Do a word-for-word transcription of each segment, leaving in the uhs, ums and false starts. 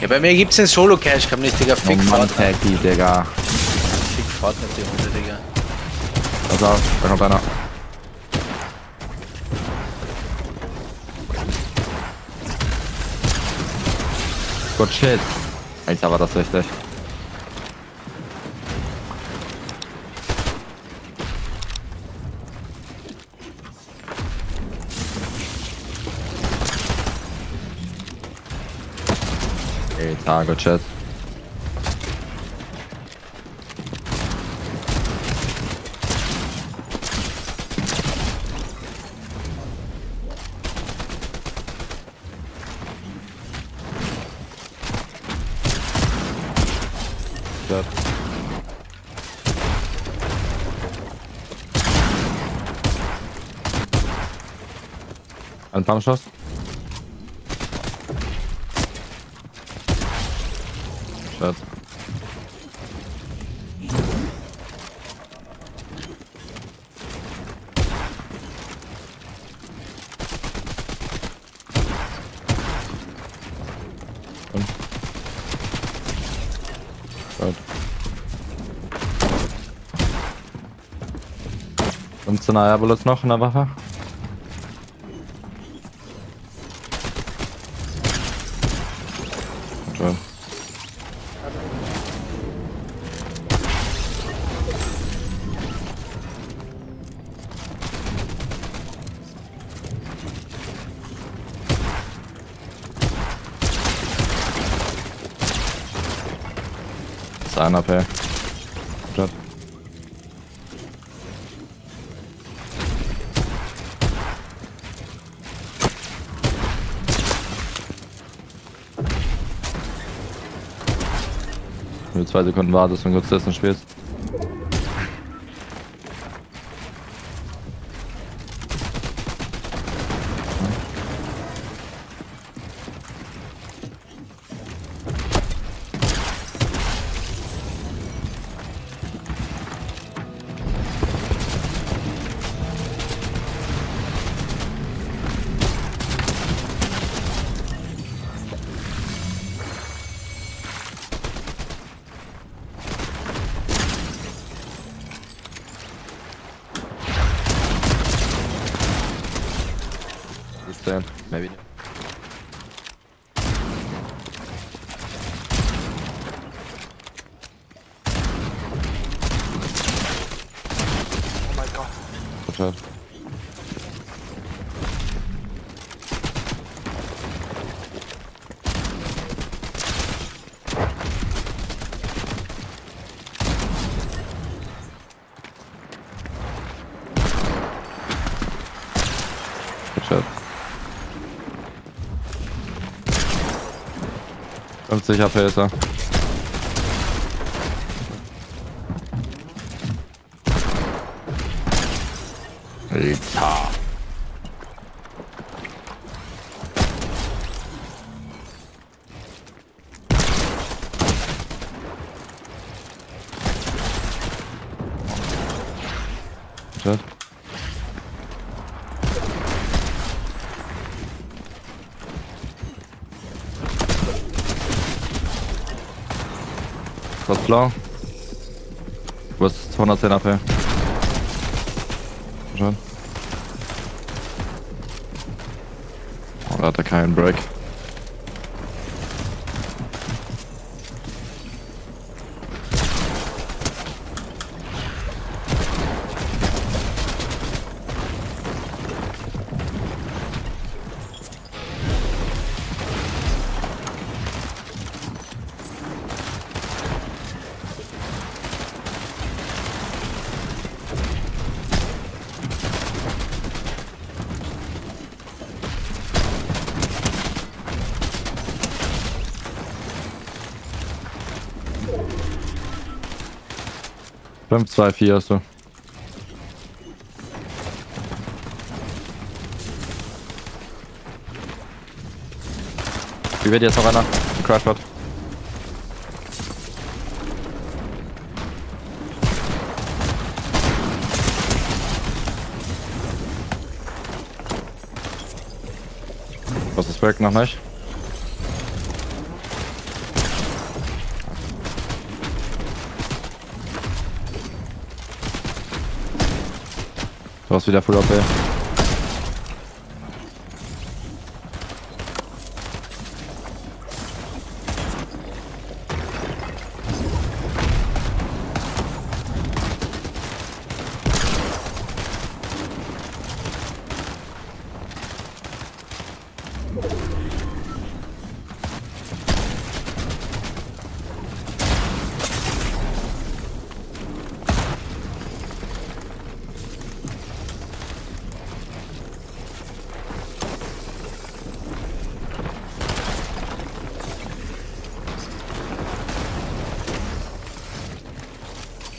Ja, bei mir gibt's den Solo-Cash, kann nicht, Digga. Fick oh Mann, Taggy, Digga. Fick Fortnite, die Hunde, Digga. Pass auf, da kommt einer. Gut shit. Eins war das richtig. Ey, Target Chat. Shit. Ein Pumpschuss. Shit. fünfzehn Airbullets noch in der Waffe. Einer per. Statt. Nur zwei Sekunden wartest und kurz dessen spielst. Maybe. Oh my god. What's up? What's up? fünfzig H P ist er. Alter. Shit. Was blau? Du hast hundertzehn A P. Schon. Oh, da hat er keinen Break. fünf zwei vier hast du. Wie wird jetzt noch einer? Ein Crashbot. Was ist weg? Noch nicht? Du warst wieder voll O P.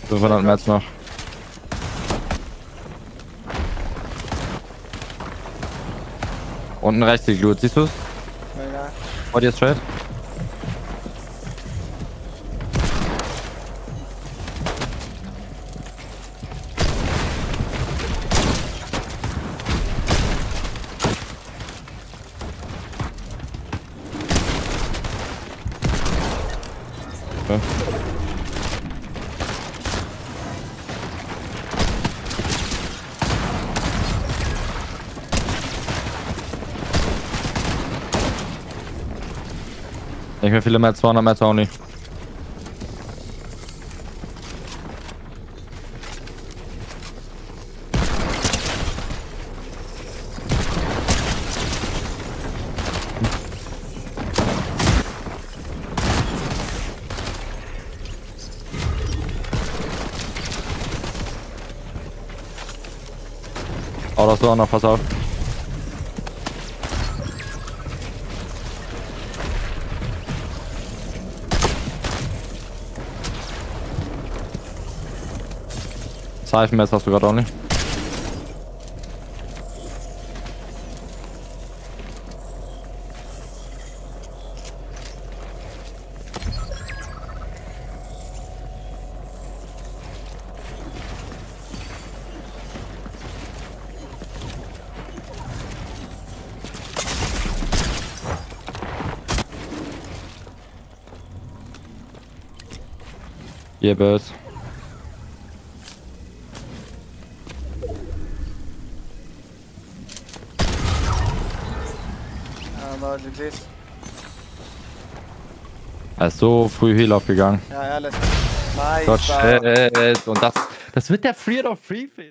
fünfhundert März noch. Unten rechts die Glut, siehst du's? Ja. Vor dir ist straight. Okay. Nicht mehr viele mehr, zweihundert mehr Tony. Oh, das ist auch noch, pass auf. Seifenmesser hast du gerade auch nicht. Yeah, Birds. Er ist so früh Heal aufgegangen. Ja, ja, alles. Nice. Gott, shit. Und das, das wird der Free of Free Feel.